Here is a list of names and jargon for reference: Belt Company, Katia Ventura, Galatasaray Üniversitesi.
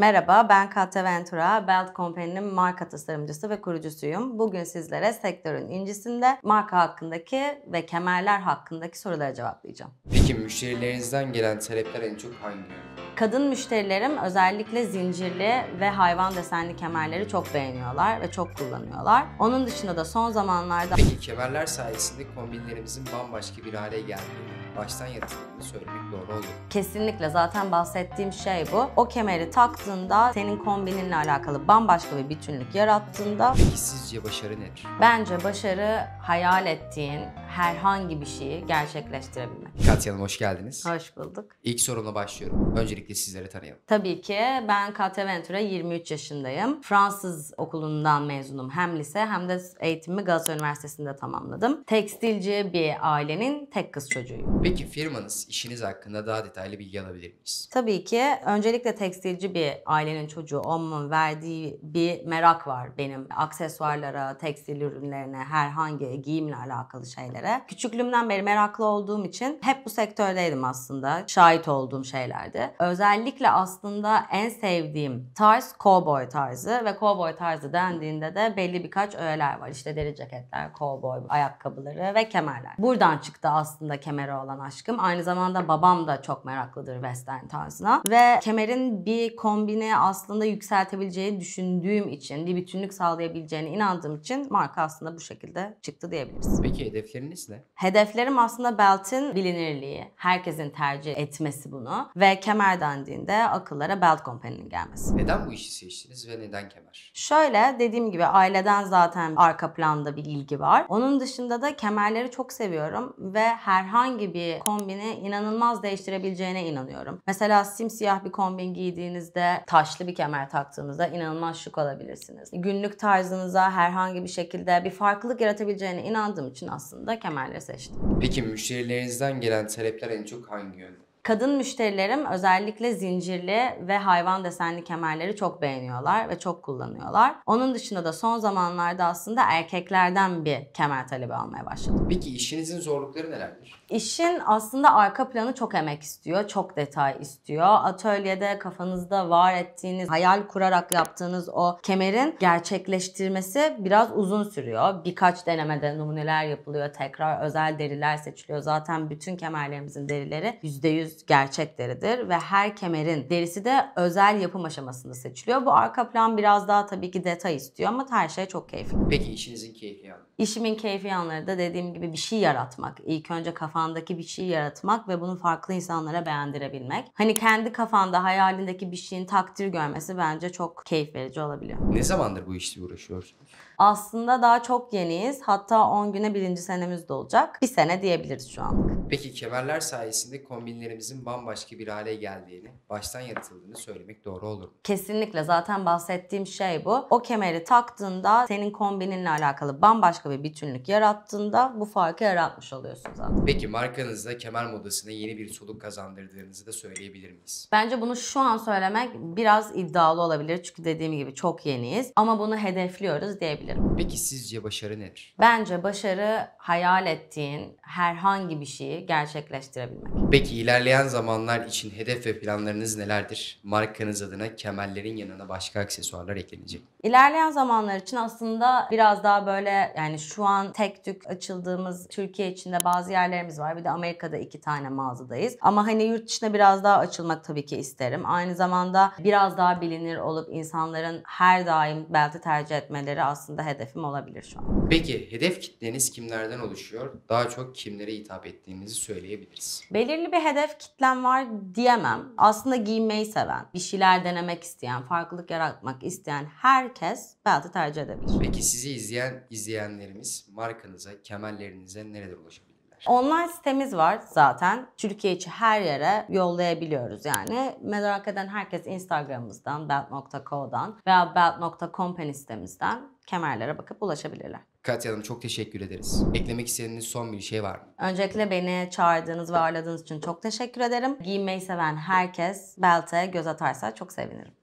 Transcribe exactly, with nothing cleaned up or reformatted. Merhaba, ben Katia Ventura, Belt Company'nin marka tasarımcısı ve kurucusuyum. Bugün sizlere sektörün incisinde marka hakkındaki ve kemerler hakkındaki sorulara cevaplayacağım. Peki müşterilerinizden gelen talepler en çok hangileri? Kadın müşterilerim özellikle zincirli ve hayvan desenli kemerleri çok beğeniyorlar ve çok kullanıyorlar. Onun dışında da son zamanlarda... Peki kemerler sayesinde kombinlerimizin bambaşka bir hale geldiğini, baştan yaratıldığını söylemek doğru olur. Kesinlikle, zaten bahsettiğim şey bu. O kemeri taktığında senin kombininle alakalı bambaşka bir bütünlük yarattığında... Peki sizce başarı nedir? Bence başarı hayal ettiğin herhangi bir şeyi gerçekleştirebilmek. Katia Hanım, hoş geldiniz. Hoş bulduk. İlk sorumla başlıyorum. Öncelikle sizleri tanıyalım. Tabii ki. Ben Katia Ventura, yirmi üç yaşındayım. Fransız okulundan mezunum. Hem lise hem de eğitimimi Galatasaray Üniversitesi'nde tamamladım. Tekstilci bir ailenin tek kız çocuğuyum. Peki firmanız, işiniz hakkında daha detaylı bilgi alabilir miyiz? Tabii ki. Öncelikle tekstilci bir ailenin çocuğu olmanın verdiği bir merak var benim. Aksesuarlara, tekstil ürünlerine, herhangi giyimle alakalı şeylere. Küçüklüğümden beri meraklı olduğum için hep bu sektördeydim aslında. Şahit olduğum şeylerdi. Özellikle aslında en sevdiğim tarz cowboy tarzı ve cowboy tarzı dendiğinde de belli birkaç öğeler var. İşte deri ceketler, cowboy ayakkabıları ve kemerler. Buradan çıktı aslında kemere olan aşkım. Aynı zamanda babam da çok meraklıdır western tarzına ve kemerin bir kombini aslında yükseltebileceğini düşündüğüm için, bir bütünlük sağlayabileceğine inandığım için marka aslında bu şekilde çıktı diyebiliriz. Peki hedefleriniz ne? Hedeflerim aslında Belt'in bilinirliği, herkesin tercih etmesi bunu ve kemer dendiğinde akıllara Belt Company'nin gelmesi. Neden bu işi seçtiniz ve neden kemer? Şöyle, dediğim gibi aileden zaten arka planda bir ilgi var. Onun dışında da kemerleri çok seviyorum ve herhangi bir kombini inanılmaz değiştirebileceğine inanıyorum. Mesela simsiyah bir kombin giydiğinizde, taşlı bir kemer taktığınızda inanılmaz şık olabilirsiniz. Günlük tarzınıza herhangi bir şekilde bir farklılık yaratabileceğine inandığım için aslında kemerleri seçtim. Peki müşterilerinizden gelen talepler en çok hangi yönde? Kadın müşterilerim özellikle zincirli ve hayvan desenli kemerleri çok beğeniyorlar ve çok kullanıyorlar. Onun dışında da son zamanlarda aslında erkeklerden bir kemer talebi almaya başladım. Peki işinizin zorlukları nelerdir? İşin aslında arka planı çok emek istiyor, çok detay istiyor. Atölyede kafanızda var ettiğiniz, hayal kurarak yaptığınız o kemerin gerçekleştirmesi biraz uzun sürüyor. Birkaç denemede numuneler yapılıyor, tekrar özel deriler seçiliyor. Zaten bütün kemerlerimizin derileri yüzde yüz gerçek deridir ve her kemerin derisi de özel yapım aşamasında seçiliyor. Bu arka plan biraz daha tabii ki detay istiyor ama her şey çok keyifli. Peki işinizin keyfi yanları? İşimin keyfi yanları da dediğim gibi bir şey yaratmak. İlk önce kafandaki bir şey yaratmak ve bunu farklı insanlara beğendirebilmek. Hani kendi kafanda, hayalindeki bir şeyin takdir görmesi bence çok keyif verici olabiliyor. Ne zamandır bu işle uğraşıyorsunuz? Aslında daha çok yeniyiz. Hatta on güne birinci senemiz de olacak. Bir sene diyebiliriz şu anlık. Peki kemerler sayesinde kombinlerimizin bambaşka bir hale geldiğini, baştan yaratıldığını söylemek doğru olur mu? Kesinlikle. Zaten bahsettiğim şey bu. O kemeri taktığında senin kombininle alakalı bambaşka bir bütünlük yarattığında bu farkı yaratmış oluyorsun zaten. Peki markanızda kemer modasına yeni bir soluk kazandırdığınızı da söyleyebilir miyiz? Bence bunu şu an söylemek biraz iddialı olabilir. Çünkü dediğim gibi çok yeniyiz. Ama bunu hedefliyoruz diyebiliriz. Peki sizce başarı nedir? Bence başarı hayal ettiğin herhangi bir şeyi gerçekleştirebilmek. Peki ilerleyen zamanlar için hedef ve planlarınız nelerdir? Markanız adına kemerlerin yanına başka aksesuarlar eklenecek. İlerleyen zamanlar için aslında biraz daha böyle, yani şu an tek tük açıldığımız Türkiye içinde bazı yerlerimiz var. Bir de Amerika'da iki tane mağazadayız. Ama hani yurt dışına biraz daha açılmak tabii ki isterim. Aynı zamanda biraz daha bilinir olup insanların her daim Belt'i tercih etmeleri aslında hedefim olabilir şu an. Peki hedef kitleniz kimlerden oluşuyor? Daha çok kimlere hitap ettiğinizi söyleyebiliriz. Belirli bir hedef kitlem var diyemem. Aslında giymeyi seven, bir şeyler denemek isteyen, farklılık yaratmak isteyen herkes Belt'i tercih edebilir. Peki sizi izleyen izleyenlerimiz markanıza, kemerlerinize nerede ulaşabilir? Online sitemiz var zaten. Türkiye içi her yere yollayabiliyoruz yani. Merak eden herkes Instagram'ımızdan, belt nokta com'dan veya belt nokta company sitemizden kemerlere bakıp ulaşabilirler. Katia Hanım, çok teşekkür ederiz. Eklemek istediğiniz son bir şey var mı? Öncelikle beni çağırdığınız ve ağırladığınız için çok teşekkür ederim. Giymeyi seven herkes Belt'e göz atarsa çok sevinirim.